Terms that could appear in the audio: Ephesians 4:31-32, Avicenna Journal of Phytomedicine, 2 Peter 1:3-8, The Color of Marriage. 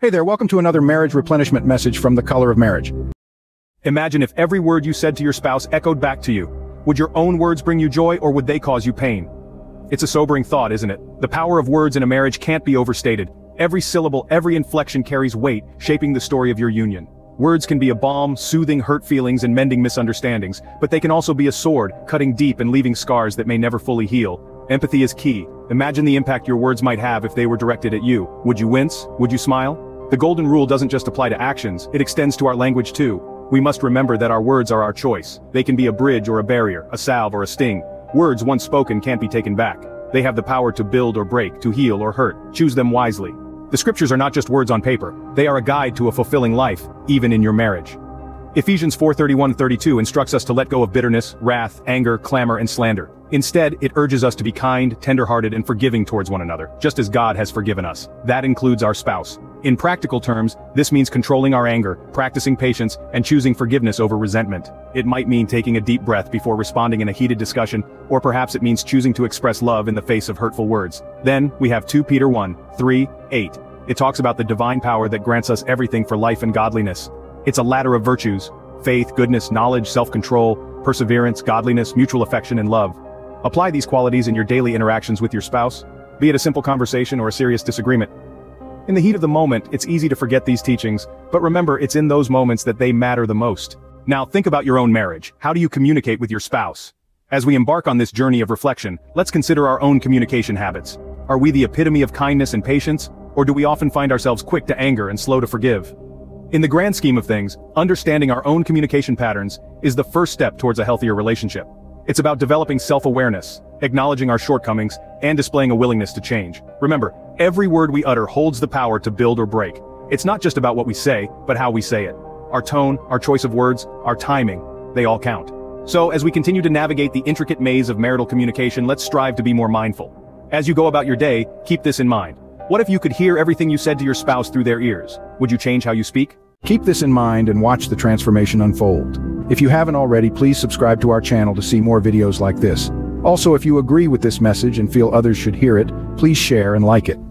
Hey there, welcome to another marriage replenishment message from The Color of Marriage. Imagine if every word you said to your spouse echoed back to you. Would your own words bring you joy, or would they cause you pain? It's a sobering thought, isn't it? The power of words in a marriage can't be overstated. Every syllable, every inflection carries weight, shaping the story of your union. Words can be a balm, soothing hurt feelings and mending misunderstandings, but they can also be a sword, cutting deep and leaving scars that may never fully heal. Empathy is key. Imagine the impact your words might have if they were directed at you. Would you wince? Would you smile? The golden rule doesn't just apply to actions, it extends to our language too. We must remember that our words are our choice. They can be a bridge or a barrier, a salve or a sting. Words once spoken can't be taken back. They have the power to build or break, to heal or hurt. Choose them wisely. The scriptures are not just words on paper. They are a guide to a fulfilling life, even in your marriage. Ephesians 4:31-32 instructs us to let go of bitterness, wrath, anger, clamor, and slander. Instead, it urges us to be kind, tender-hearted, and forgiving towards one another, just as God has forgiven us. That includes our spouse. In practical terms, this means controlling our anger, practicing patience, and choosing forgiveness over resentment. It might mean taking a deep breath before responding in a heated discussion, or perhaps it means choosing to express love in the face of hurtful words. Then, we have 2 Peter 1:3-8. It talks about the divine power that grants us everything for life and godliness. It's a ladder of virtues: faith, goodness, knowledge, self-control, perseverance, godliness, mutual affection, and love. Apply these qualities in your daily interactions with your spouse, be it a simple conversation or a serious disagreement. In the heat of the moment, it's easy to forget these teachings, but remember, it's in those moments that they matter the most. Now think about your own marriage. How do you communicate with your spouse? As we embark on this journey of reflection, let's consider our own communication habits. Are we the epitome of kindness and patience, or do we often find ourselves quick to anger and slow to forgive? In the grand scheme of things, understanding our own communication patterns is the first step towards a healthier relationship. It's about developing self-awareness, acknowledging our shortcomings, and displaying a willingness to change. Remember, every word we utter holds the power to build or break. It's not just about what we say, but how we say it. Our tone, our choice of words, our timing, they all count. So, as we continue to navigate the intricate maze of marital communication, let's strive to be more mindful. As you go about your day, keep this in mind. What if you could hear everything you said to your spouse through their ears? Would you change how you speak? Keep this in mind and watch the transformation unfold. If you haven't already, please subscribe to our channel to see more videos like this. Also, if you agree with this message and feel others should hear it, please share and like it.